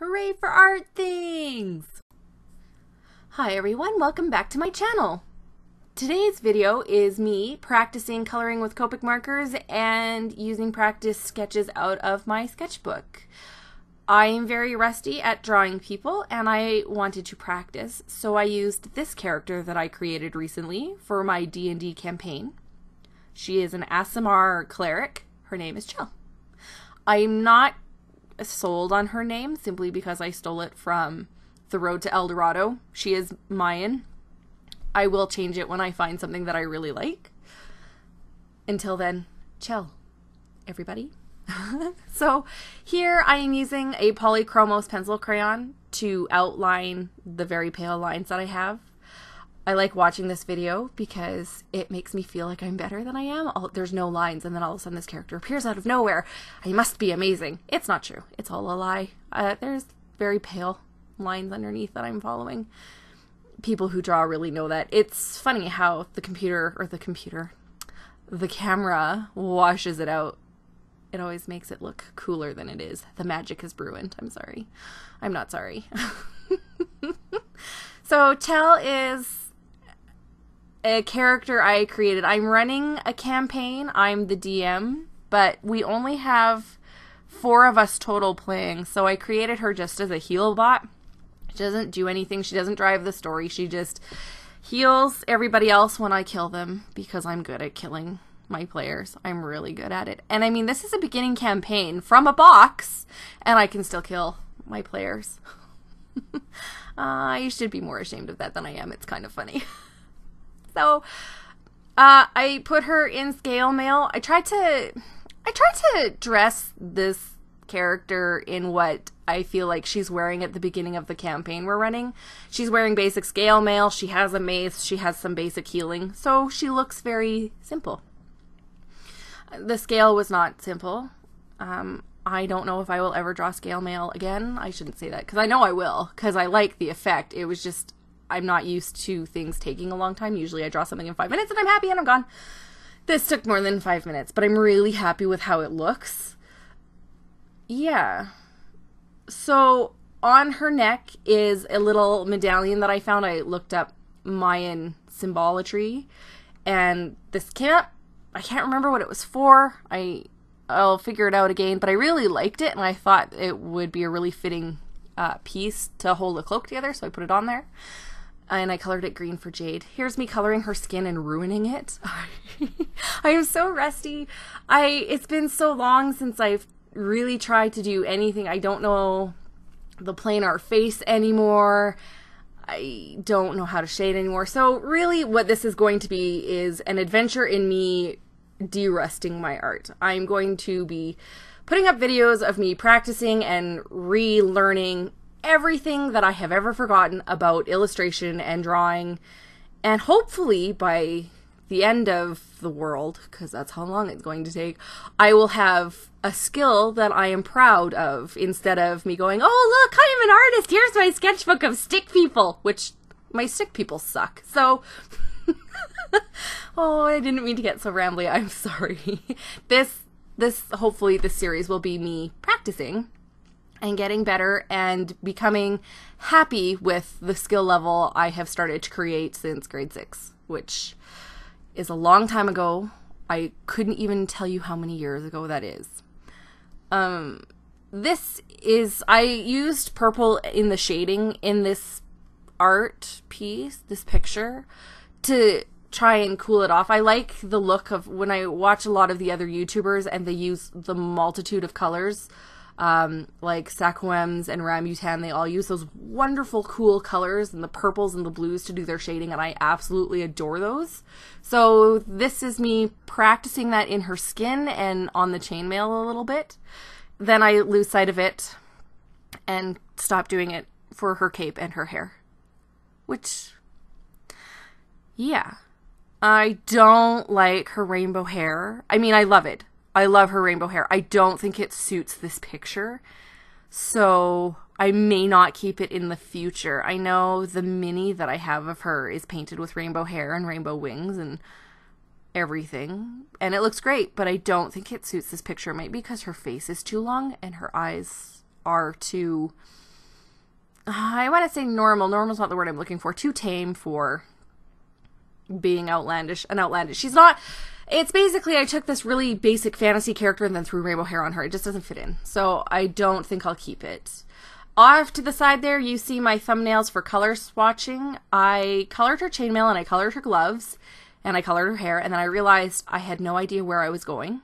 Hooray for art things! Hi everyone, welcome back to my channel. Today's video is me practicing coloring with Copic markers and using practice sketches out of my sketchbook. I am very rusty at drawing people and I wanted to practice, so I used this character that I created recently for my D&D campaign. She is an ASMR cleric. Her name is Jill. I'm not sold on her name simply because I stole it from The Road to El Dorado. She is Mayan. I will change it when I find something that I really like. Until then, chill, everybody. So here I am using a Polychromos pencil crayon to outline the very pale lines that I have. I like watching this video because it makes me feel like I'm better than I am. There's no lines, and then all of a sudden this character appears out of nowhere. I must be amazing. It's not true. It's all a lie. There's very pale lines underneath that I'm following. People who draw really know that. It's funny how the camera washes it out. It always makes it look cooler than it is. The magic is ruined. I'm sorry. I'm not sorry. So Tell is a character I created. I'm running a campaign. I'm the DM, but we only have 4 of us total playing, so I created her just as a heal bot. She doesn't do anything. She doesn't drive the story. She just heals everybody else when I kill them because I'm good at killing my players. I'm really good at it. And I mean, this is a beginning campaign from a box, and I can still kill my players. I should be more ashamed of that than I am. It's kind of funny. So I put her in Scale Mail. I tried to dress this character in what I feel like she's wearing at the beginning of the campaign we're running. She's wearing basic scale mail. She has a mace. She has some basic healing. So she looks very simple. The scale was not simple. I don't know if I will ever draw scale mail again. I shouldn't say that because I know I will because I like the effect. It was just... I'm not used to things taking a long time. Usually I draw something in 5 minutes and I'm happy and I'm gone. This took more than 5 minutes, but I'm really happy with how it looks. Yeah. So on her neck is a little medallion that I found. I looked up Mayan symbolatry and this came up. I can't remember what it was for. I'll figure it out again, but I really liked it and I thought it would be a really fitting piece to hold the cloak together, so I put it on there. And I colored it green for Jade. Here's me coloring her skin and ruining it. I am so rusty. It's been so long since I've really tried to do anything. I don't know the planar face anymore. I don't know how to shade anymore. So really what this is going to be is an adventure in me de-rusting my art. I'm going to be putting up videos of me practicing and relearning everything that I have ever forgotten about illustration and drawing, and hopefully by the end of the world, because that's how long it's going to take, I will have a skill that I am proud of instead of me going, oh look, I'm an artist, here's my sketchbook of stick people, which my stick people suck, so oh, I didn't mean to get so rambly, I'm sorry. This hopefully this series will be me practicing and getting better and becoming happy with the skill level I have started to create since grade 6, which is a long time ago. I couldn't even tell you how many years ago that is. I used purple in the shading in this art piece, this picture, to try and cool it off. I like the look of when I watch a lot of the other YouTubers and they use the multitude of colors. Like Sacuemms and Ramutan, they all use those wonderful cool colors and the purples and the blues to do their shading, and I absolutely adore those. So this is me practicing that in her skin and on the chainmail a little bit. Then I lose sight of it and stop doing it for her cape and her hair. Which, yeah. I don't like her rainbow hair. I mean, I love it. I love her rainbow hair. I don't think it suits this picture, so I may not keep it in the future. I know the mini that I have of her is painted with rainbow hair and rainbow wings and everything, and it looks great, but I don't think it suits this picture. It might be because her face is too long and her eyes are too I want to say normal. Normal's not the word I'm looking for. Too tame for being outlandish. An outlandish. She's not... It's basically I took this really basic fantasy character and then threw rainbow hair on her. It just doesn't fit in. So I don't think I'll keep it. Off to the side there, you see my thumbnails for color swatching. I colored her chainmail and I colored her gloves and I colored her hair, and then I realized I had no idea where I was going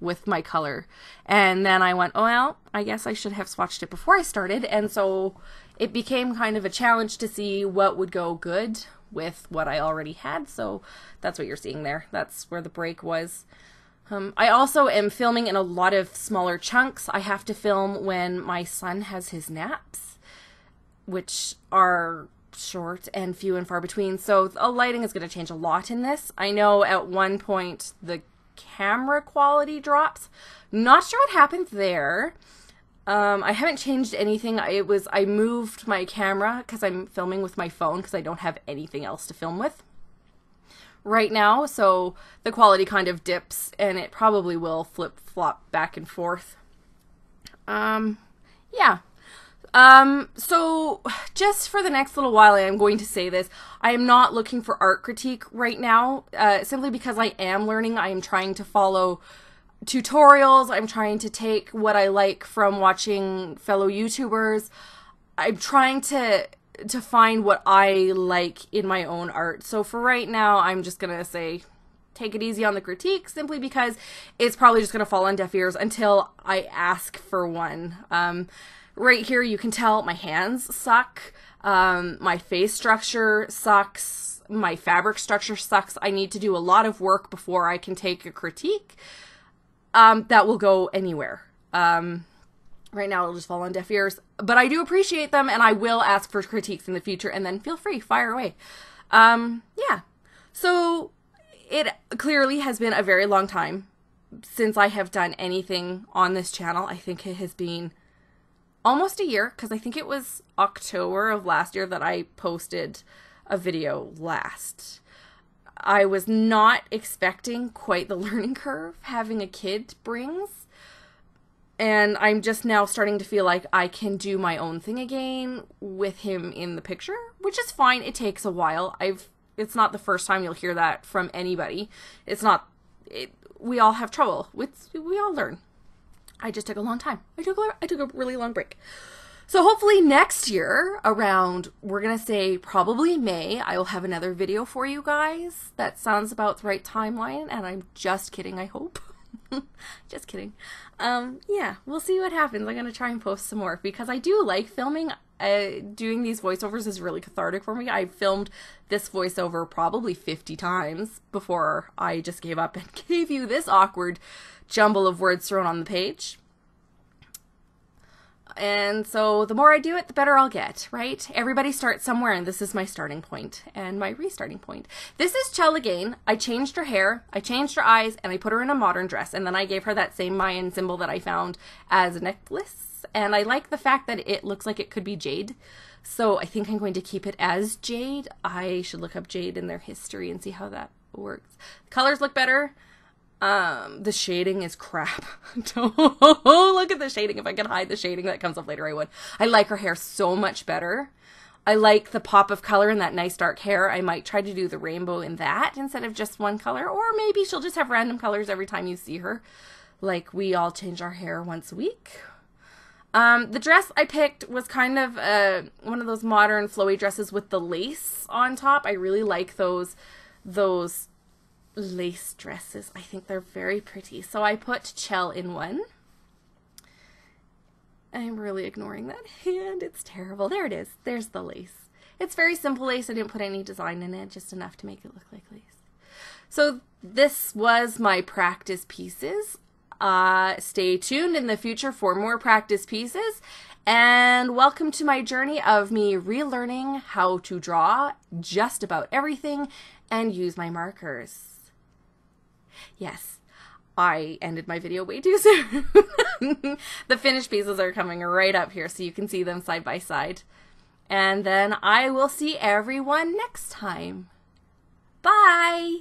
with my color. And then I went, oh well, I guess I should have swatched it before I started, and so it became kind of a challenge to see what would go good with what I already had, so that's what you're seeing there. That's where the break was. I also am filming in a lot of smaller chunks. I have to film when my son has his naps, which are short and few and far between, so the lighting is going to change a lot in this. I know at one point the camera quality drops. Not sure what happened there. I haven't changed anything. I moved my camera because I'm filming with my phone because I don't have anything else to film with right now, so the quality kind of dips and it probably will flip-flop back and forth. Yeah. So just for the next little while, I am going to say this. I am not looking for art critique right now, simply because I am learning. I am trying to follow tutorials. I'm trying to take what I like from watching fellow YouTubers. I'm trying to find what I like in my own art. So for right now, I'm just going to say take it easy on the critique, simply because it's probably just going to fall on deaf ears until I ask for one. Right here, you can tell my hands suck, my face structure sucks, my fabric structure sucks. I need to do a lot of work before I can take a critique that will go anywhere. Right now, it'll just fall on deaf ears, but I do appreciate them, and I will ask for critiques in the future, and then feel free, fire away. Yeah, so it clearly has been a very long time since I have done anything on this channel. I think it has been almost a year, because I think it was October of last year that I posted a video last. I was not expecting quite the learning curve having a kid brings, and I'm just now starting to feel like I can do my own thing again with him in the picture, which is fine. It takes a while. It's not the first time you'll hear that from anybody. We all have trouble. We all learn. I just took a long time. I took a really long break. So hopefully next year around, we're going to say probably May, I will have another video for you guys. That sounds about the right timeline, and I'm just kidding, I hope. Just kidding. Yeah, we'll see what happens. I'm going to try and post some more because I do like filming. Doing these voiceovers is really cathartic for me. I filmed this voiceover probably 50 times before I just gave up and gave you this awkward jumble of words thrown on the page. And so the more I do it, the better I'll get, right? Everybody starts somewhere, and this is my starting point and my restarting point. This is Chell again. I changed her hair, I changed her eyes, and I put her in a modern dress, and then I gave her that same Mayan symbol that I found as a necklace, and I like the fact that it looks like it could be jade, so I think I'm going to keep it as jade. I should look up jade in their history and see how that works. The colors look better. The shading is crap. Don't look at the shading. If I could hide the shading that comes up later, I would. I like her hair so much better. I like the pop of color in that nice dark hair. I might try to do the rainbow in that instead of just one color, or maybe she'll just have random colors every time you see her. Like, we all change our hair once a week. The dress I picked was kind of one of those modern flowy dresses with the lace on top. I really like those lace dresses. I think they're very pretty. So I put Chell in one. I'm really ignoring that hand. It's terrible. There it is. There's the lace. It's very simple lace. I didn't put any design in it, just enough to make it look like lace. So this was my practice pieces. Stay tuned in the future for more practice pieces, and welcome to my journey of me relearning how to draw just about everything and use my markers. Yes, I ended my video way too soon. The finished pieces are coming right up here so you can see them side by side. And then I will see everyone next time. Bye!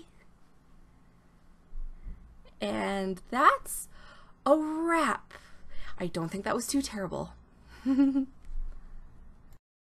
And that's a wrap. I don't think that was too terrible.